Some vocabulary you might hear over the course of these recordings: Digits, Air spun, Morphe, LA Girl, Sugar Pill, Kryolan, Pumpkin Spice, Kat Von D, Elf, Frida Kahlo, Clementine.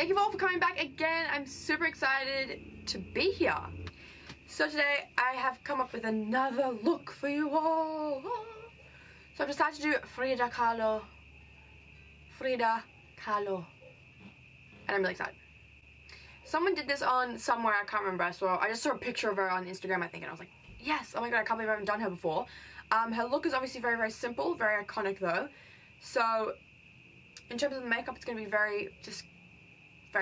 Thank you all for coming back again. I'm super excited to be here. So today I have come up with another look for you all. So I've decided to do Frida Kahlo. And I'm really excited. Someone did this on somewhere, I can't remember. I just saw a picture of her on Instagram, I think, and I was like, yes, oh my god, I can't believe I haven't done her before. Her look is obviously very, very simple, very iconic though. So in terms of the makeup, it's going to be very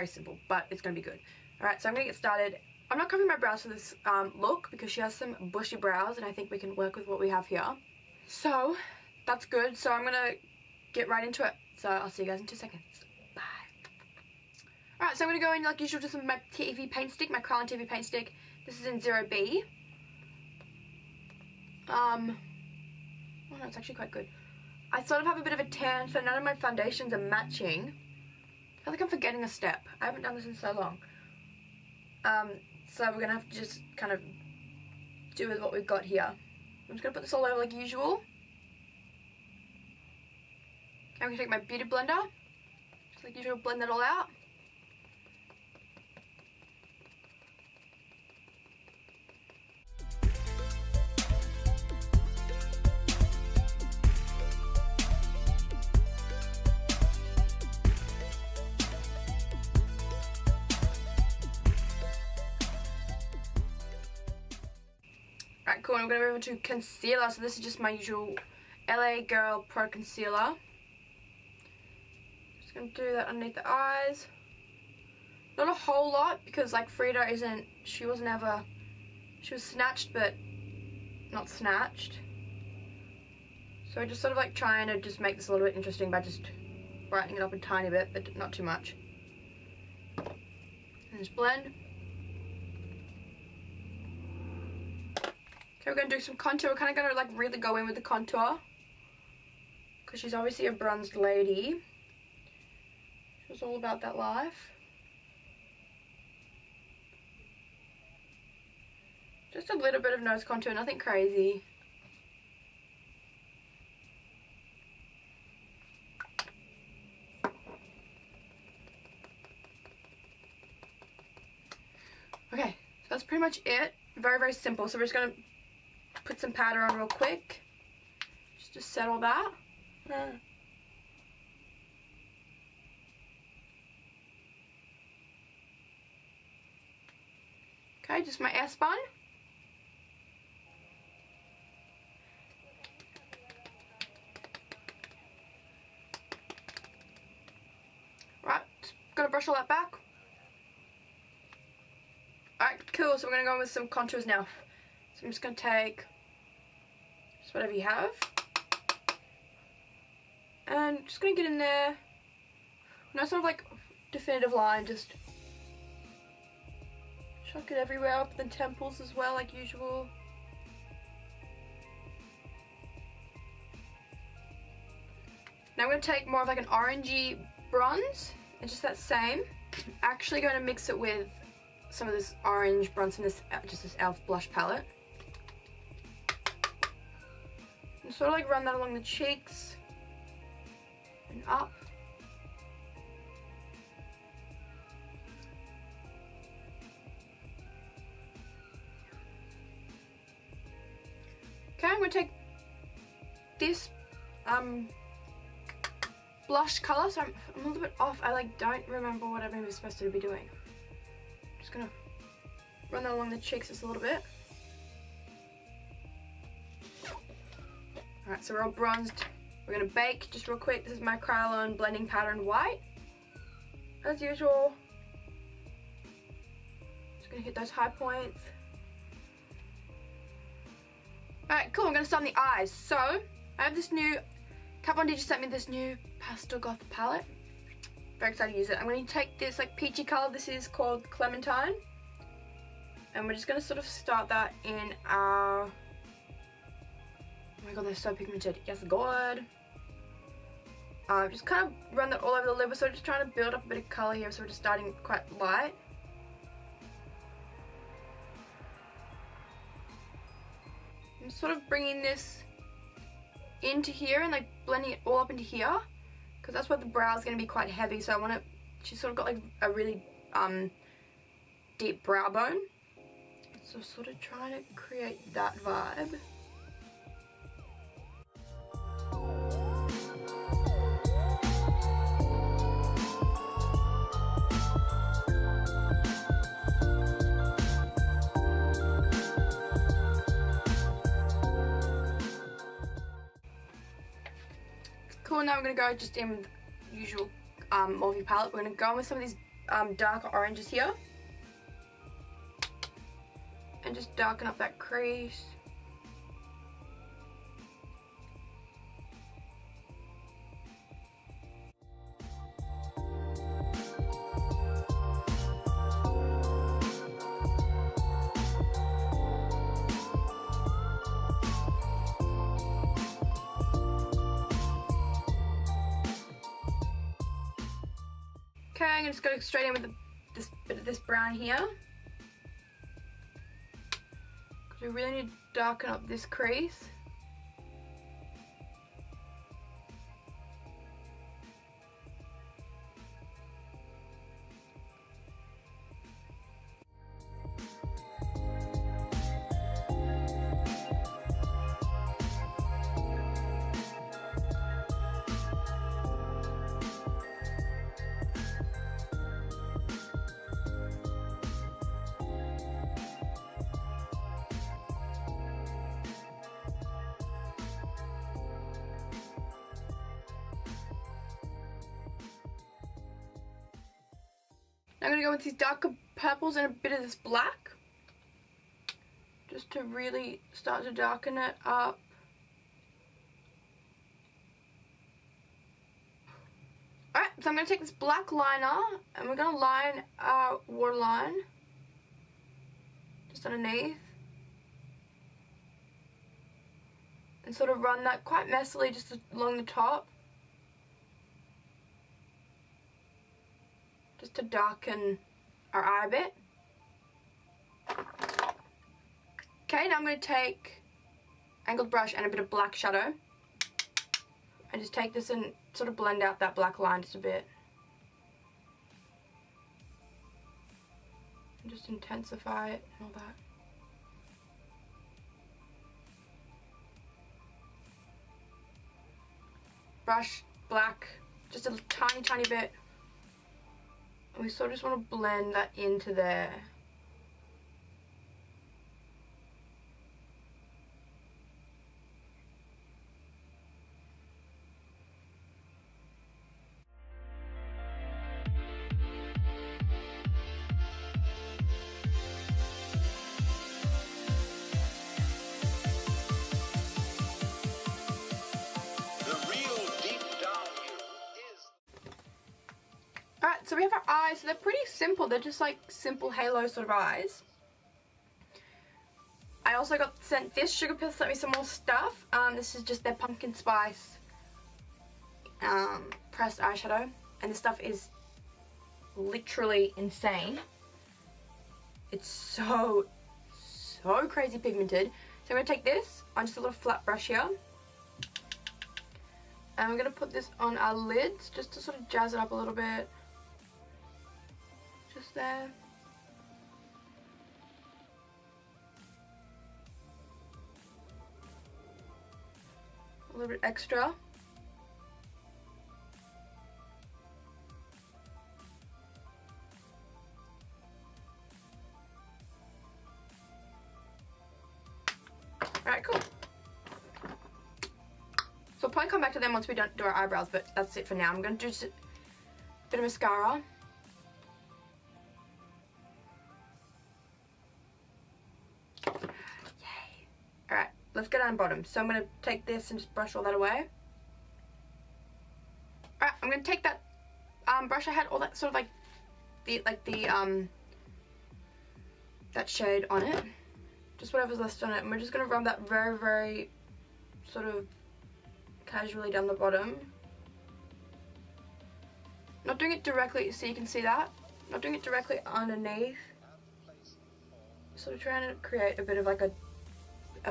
simple, but it's going to be good. Alright, so I'm going to get started. I'm not covering my brows for this look because she has some bushy brows and I think we can work with what we have here. So that's good. So I'm going to get right into it. So I'll see you guys in 2 seconds. Alright, so I'm going to go in like usual just with my TV paint stick, my Kryolan TV paint stick. This is in 0B. Oh no, it's actually quite good. I sort of have a bit of a tan, so none of my foundations are matching. I feel like I'm forgetting a step. I haven't done this in so long. So we're going to have to just kind of do with what we've got here. I'm just going to put this all over like usual. I'm going to take my beauty blender. Just like usual, blend that all out. Alright, cool, I'm going to move into concealer. So this is just my usual LA Girl Pro Concealer. Just going to do that underneath the eyes. Not a whole lot because like Frida isn't, she was snatched but not snatched. So we're just sort of like trying to just make this a little bit interesting by just brightening it up a tiny bit, but not too much. And just blend. We're going to do some contour. We're kind of going to like really go in with the contour because she's obviously a bronzed lady. She was all about that life. Just a little bit of nose contour, nothing crazy. Okay, so that's pretty much it. Very, very simple. So we're just going to put some powder on real quick, just to settle that. Okay, just my air spun. Right, gonna brush all that back. Alright, cool. So we're gonna go in with some contours now. So I'm just gonna take just whatever you have. And just going to get in there. No sort of like definitive line, just chuck it everywhere, up the temples as well, like usual. Now I'm going to take more of like an orangey bronze, and just that same. I'm actually going to mix it with some of this orange bronze and this, just this Elf blush palette. And sort of like run that along the cheeks and up. Okay, I'm going to take this blush colour. So I'm a little bit off. I like don't remember what I was supposed to be doing. I'm just going to run that along the cheeks just a little bit. Alright, so we're all bronzed. We're going to bake just real quick. This is my Kryolan blending powder in white. As usual. Just going to hit those high points. Alright, cool. I'm going to start on the eyes. So, I have this new... Kat Von D just sent me this new Pastel Goth palette. Very excited to use it. I'm going to take this like peachy colour. This is called Clementine. And we're just going to sort of start that in our... Oh my god, they're so pigmented. Yes, god. Just kind of run that all over the lid. We're sort of just trying to build up a bit of colour here, so we're just starting quite light. I'm sort of bringing this into here and like blending it all up into here, because that's where the brow is going to be quite heavy, so I want to she's sort of got like a really deep brow bone. So sort of trying to create that vibe. Cool, now we're going to go just in with the usual Morphe palette. We're going to go in with some of these darker oranges here. And just darken up that crease. Okay, I'm just going to go straight in with this bit of this brown here. We really need to darken up this crease. I'm going to go with these darker purples and a bit of this black, just to really start to darken it up. Alright, so I'm going to take this black liner and we're going to line our waterline just underneath and sort of run that quite messily just along the top, just to darken our eye a bit. Okay, now I'm going to take angled brush and a bit of black shadow and just take this and sort of blend out that black line just a bit. And just intensify it and all that. Brush black, just a tiny, tiny bit. We sort of just want to blend that into there. So we have our eyes, so they're pretty simple, they're just like simple halo sort of eyes. I also got sent this, Sugar Pill sent me some more stuff. This is just their Pumpkin Spice pressed eyeshadow, and this stuff is literally insane. It's so crazy pigmented. So I'm going to take this on just a little flat brush here, and we're going to put this on our lids just to sort of jazz it up a little bit. Just there. A little bit extra. Alright, cool. So I'll probably come back to them once we do our eyebrows, but that's it for now. I'm going to do just a bit of mascara. Let's go down bottom. So I'm going to take this and just brush all that away. Alright, I'm going to take that brush I had, all that sort of that shade on it. Just whatever's left on it. And we're just going to rub that very sort of casually down the bottom. Not doing it directly, so you can see that. Not doing it directly underneath. Sort of trying to create a bit of like a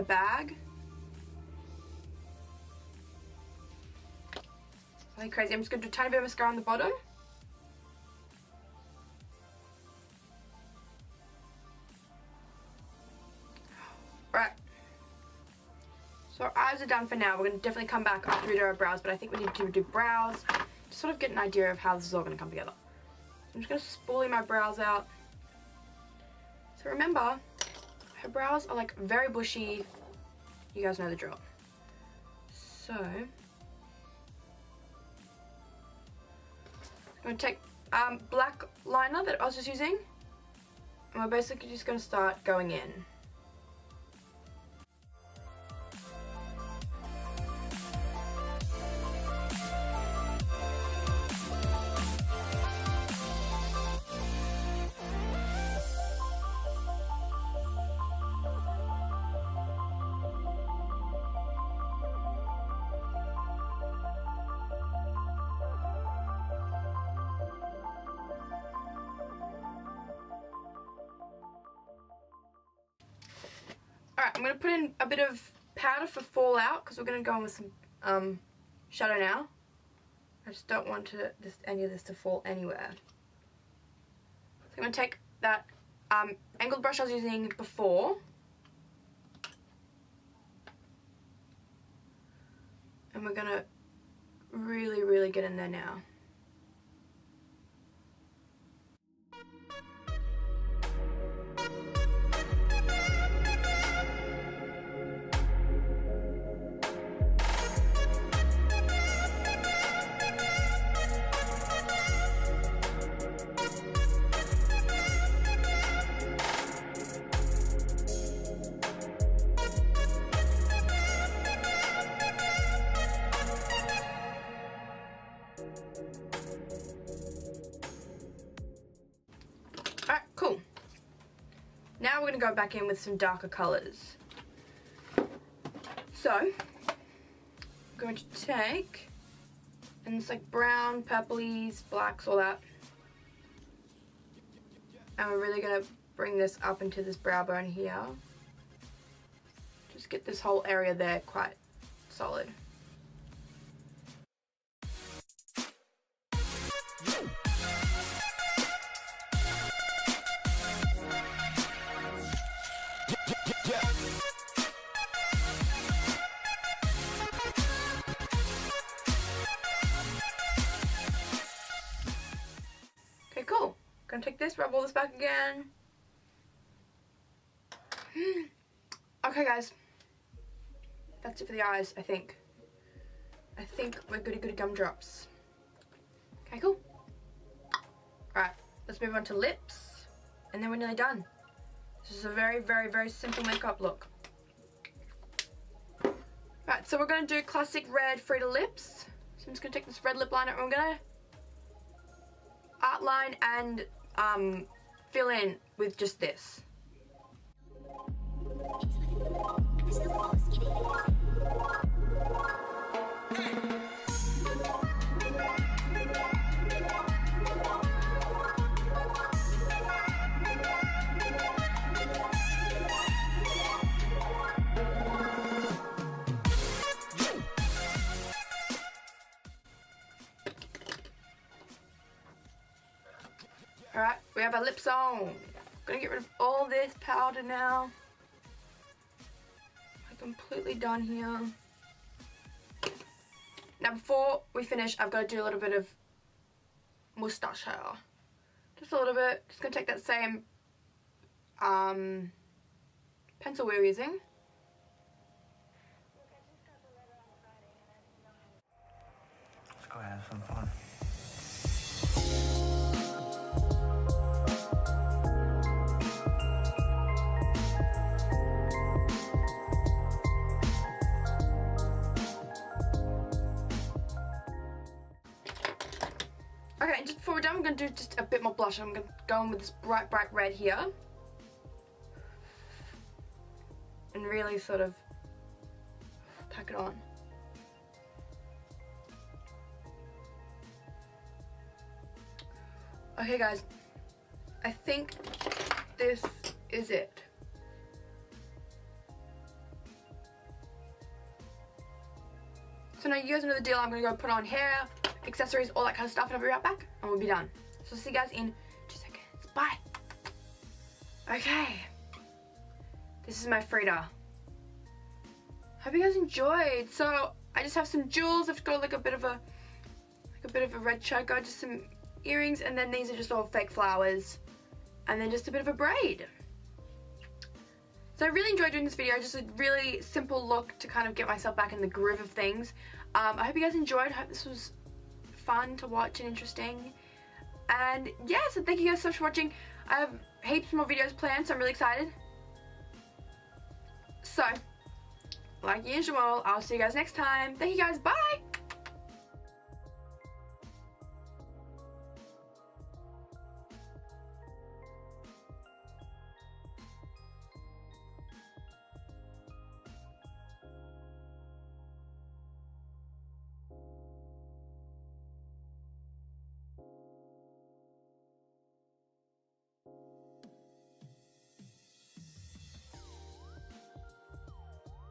bag, like crazy. I'm just going to do a tiny bit of mascara on the bottom So our eyes are done for now. We're going to definitely come back after we do our brows, but I think we need to do brows to sort of get an idea of how this is all going to come together. I'm just going to spoolie my brows out. So remember, her brows are like very bushy. You guys know the drill. So I'm going to take black liner that I was just using, and we're basically just going to start going in. Alright, I'm going to put in a bit of powder for fallout, because we're going to go in with some shadow now. I just don't want any of this to fall anywhere. So I'm going to take that angled brush I was using before, and we're going to really, really get in there now. Now we're going to go back in with some darker colours. So, I'm going to take, and it's like brown, purplies, blacks, all that. And we're really going to bring this up into this brow bone here. Just get this whole area there quite solid. Gonna take this, rub all this back again. Okay guys, that's it for the eyes, I think. I think we're goody goody gumdrops. Okay, cool. Alright, let's move on to lips, and then we're nearly done. This is a very, very, very simple makeup look. Alright, so we're gonna do classic red Frida lips. So I'm just gonna take this red lip liner, and we're gonna outline and fill in with just this. Alright, we have our lips on. I'm gonna get rid of all this powder now. I'm completely done here. Now before we finish, I've got to do a little bit of moustache hair. Just a little bit. Just gonna take that same pencil we were using. Let's go have some fun. Okay, and just before we're done, we're going to do just a bit more blush. I'm going to go in with this bright, bright red here. And really sort of pack it on. Okay guys, I think this is it. So now you guys know the deal. I'm going to go put on hair, accessories, all that kind of stuff, and I'll be right back and we'll be done. So see you guys in 2 seconds. Bye. Okay. This is my Frida. hope you guys enjoyed. So I just have some jewels. I've got like a bit of a red choker, just some earrings, and then these are just all fake flowers, and then just a bit of a braid. So I really enjoyed doing this video. Just a really simple look to kind of get myself back in the groove of things. I hope you guys enjoyed. I hope this was fun to watch and interesting. And yeah, so thank you guys so much for watching. I have heaps more videos planned, so I'm really excited. So, like usual, I'll see you guys next time. Thank you guys, bye!